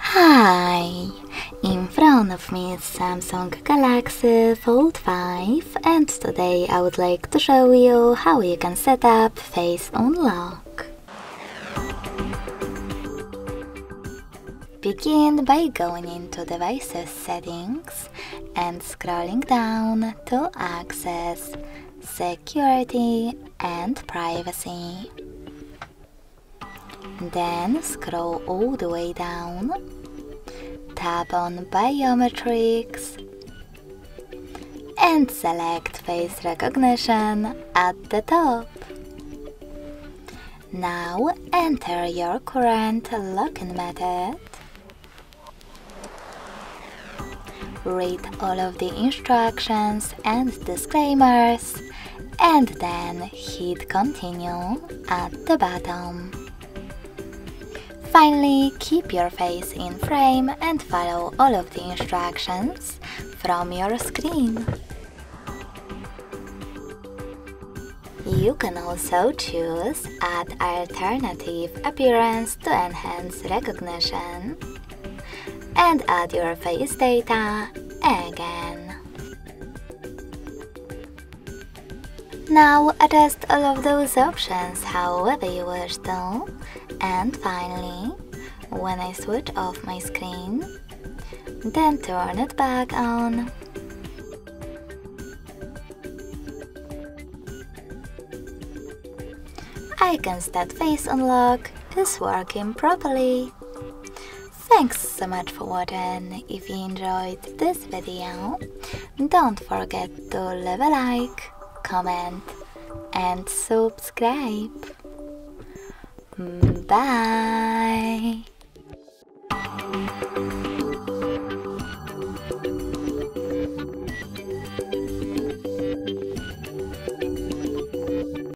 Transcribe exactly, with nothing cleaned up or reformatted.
Hi! In front of me is Samsung Galaxy Fold five, and today I would like to show you how you can set up Face Unlock. Begin by going into Devices Settings and scrolling down to access Security and Privacy. Then scroll all the way down, tap on Biometrics and select Face Recognition at the top. Now enter your current login method. Read all of the instructions and disclaimers and then hit Continue at the bottom. Finally, keep your face in frame and follow all of the instructions from your screen. You can also choose Add Alternative Appearance to enhance recognition and add your face data again. Now adjust all of those options however you wish to. And finally, when I switch off my screen, then turn it back on. I can see that Face Unlock is working properly. Thanks so much for watching. If you enjoyed this video, don't forget to leave a like, comment and subscribe. Bye.